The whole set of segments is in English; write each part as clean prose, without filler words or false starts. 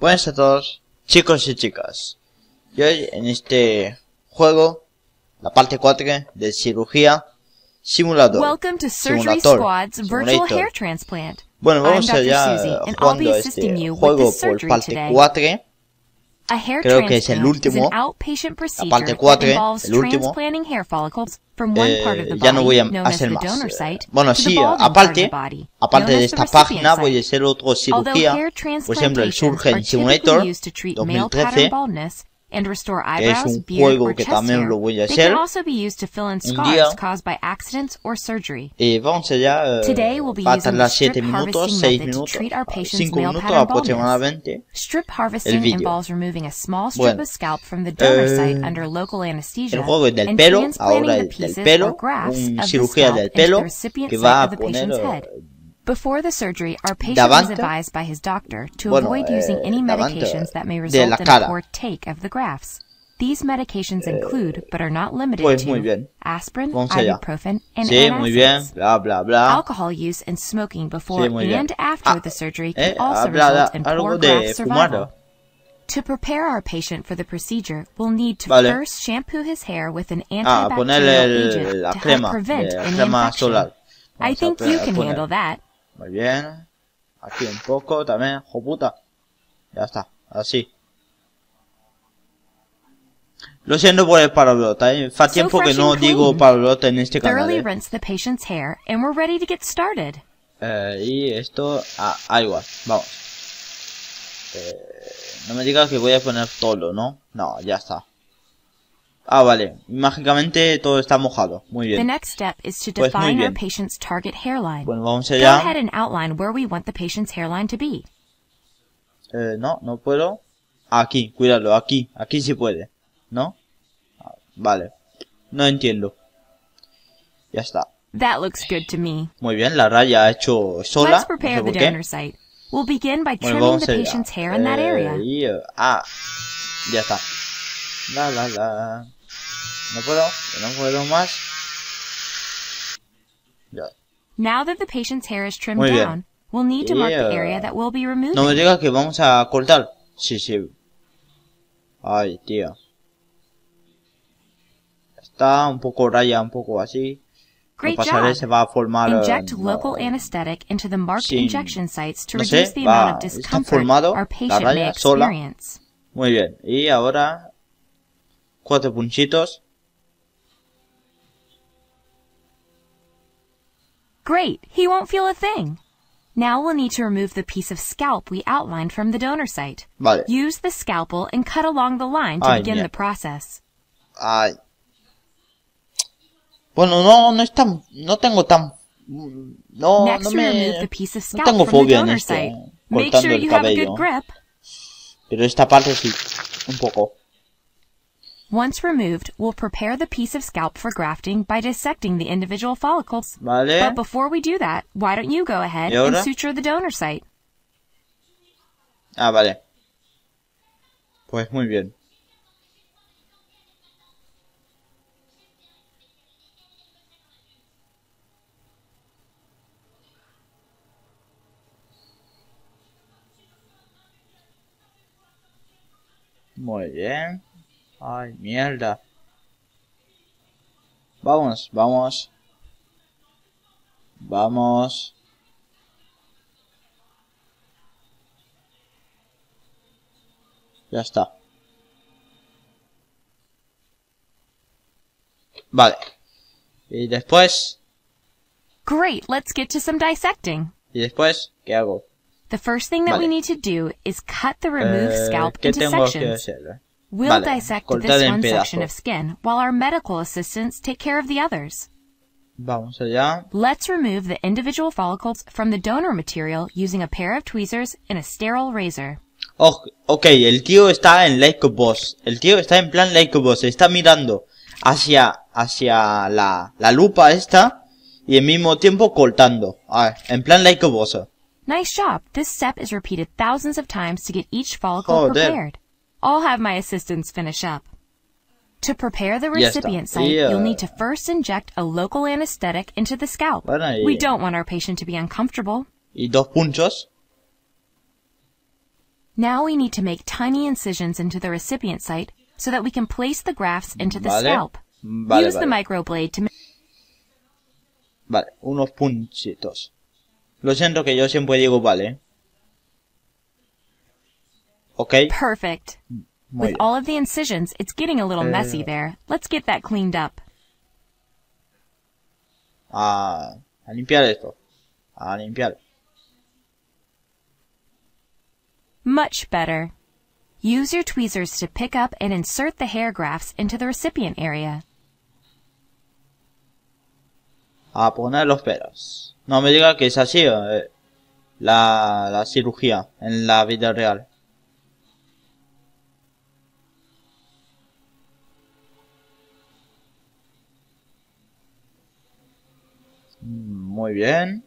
Buenas a todos, chicos y chicas. Y hoy en este juego, la parte 4 de cirugía simulador. Welcome to Surgery Squad's virtual hair transplant. Bueno, vamos allá jugando este juego por parte 4. Creo que es el último, la parte 4, el último. Ya no voy a hacer más. Bueno, sí, aparte de esta página voy a hacer otra cirugía. Por ejemplo, el Surgery Simulator 2013, que es un juego que también lo voy a hacer un día. Vamos allá, va a tardar 7 minutos, 6 minutos, 5 minutos aproximadamente el vídeo. Bueno, el juego es del pelo, ahora es del pelo, una cirugía del pelo que va a poner... Before the surgery, our patient was advised by his doctor to avoid using any medications that may result in a poor take of the grafts. These medications include, but are not limited to, aspirin, ibuprofen, and antacids. Blah, blah, blah. Alcohol use and smoking before and after the surgery can also result in poor graft survival. To prepare our patient for the procedure, we'll need to first shampoo his hair with an antibacterial agent to help prevent any infection. I think you can handle that. Muy bien, aquí un poco también, joputa, ya está, así. Lo siento por el palabrota, hace tiempo que no digo palabrota en este canal. Y esto, igual, vamos. No me digas que voy a poner todo, ¿no? No, ya está. Vale, mágicamente todo está mojado. Muy bien. Pues muy bien. Bueno, vamos allá. No puedo. Aquí, cuidado, aquí sí puede. ¿No? Vale. No entiendo. Ya está. Muy bien, la raya ha hecho sola. No sé por qué. Bueno, vamos allá. Ya está. No puedo más. Ya. Muy bien. No me digas que vamos a cortar. Sí. Ay, tío. Está un poco raya, un poco así. Lo pasaré, se va a formar. Está formado la raya sola. Muy bien. Y ahora 4 punchitos. Great, he won't feel a thing. Now we'll need to remove the piece of scalp we outlined from the donor site. Vale. Use the scalpel and cut along the line to begin the process. Ay. Bueno, no tengo fobia en esto, cortando el cabello. Pero esta parte sí, un poco. Once removed, we'll prepare the piece of scalp for grafting by dissecting the individual follicles. Vale. But before we do that, why don't you go ahead and suture the donor site? Vale. Pues muy bien. Muy bien. Ay, mierda. Vamos. Ya está. Vale. Y después... Great, let's get to some dissecting. Y después, ¿qué hago? The first thing that we need to do is cut the removed scalp into sections. We'll dissect this one section of skin while our medical assistants take care of the others. Vamos allá. Let's remove the individual follicles from the donor material using a pair of tweezers and a sterile razor. Oh, ok, el tío está en like boss. El tío está en plan like boss. Está mirando hacia la lupa esta y al mismo tiempo cortando. En plan like boss. Nice job. This step is repeated thousands of times to get each follicle prepared. I'll have my assistants finish up. To prepare the recipient site, you'll need to first inject a local anesthetic into the scalp. Bueno, we don't want our patient to be uncomfortable. Y dos punchos. Now we need to make tiny incisions into the recipient site so that we can place the grafts into the scalp. Use the microblade to make... Vale, unos punchitos. Lo siento que yo siempre digo vale. Okay. Perfect. With all of the incisions, it's getting a little messy there. Let's get that cleaned up. A limpiar esto. A limpiar. Much better. Use your tweezers to pick up and insert the hair grafts into the recipient area. A poner los pelos. No me diga que es así la cirugía en la vida real. Muy bien.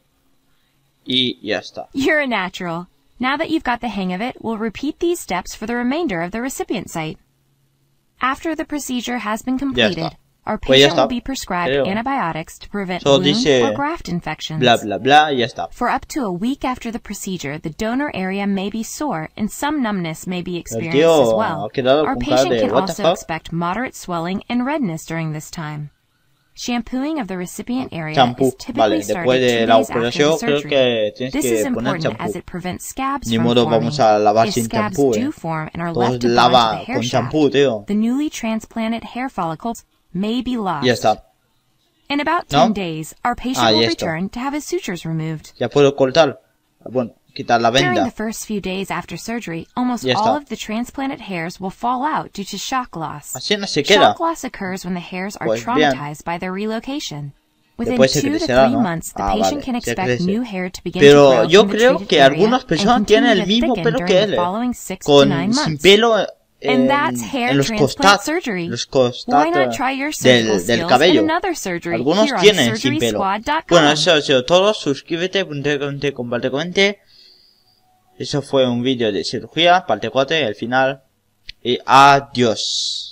Y ya está. You're a natural. Now that you've got the hang of it, we'll repeat these steps for the remainder of the recipient site. After the procedure has been completed, our patient will be prescribed antibiotics to prevent wound or graft infections. Bla, bla, bla, ya está. For up to a week after the procedure, the donor area may be sore and some numbness may be experienced as well. Our patient can also expect moderate swelling and redness during this time. Shampooing of the recipient area is typically started 2 days after the surgery. This is important as it prevents scabs from forming. If scabs do form and are left upon the hair shaft, the newly transplanted hair follicles may be lost. In about 10 days, our patient will return to have his sutures removed. During the first few days after surgery, almost all of the transplanted hairs will fall out due to shock loss. Shock loss occurs when the hairs are traumatized by their relocation. Within 2 to 3 months, the patient can expect new hair to begin to grow in the treated area and continue to thicken during the following 6 to 9 months. And that's hair transplant surgery. Why not try your surgical skills in another surgery here on SurgerySquad.com? Bueno, eso ha sido todo. Suscríbete, punte, comparte, comente. Eso fue un vídeo de cirugía, parte 4, el final. Y adiós.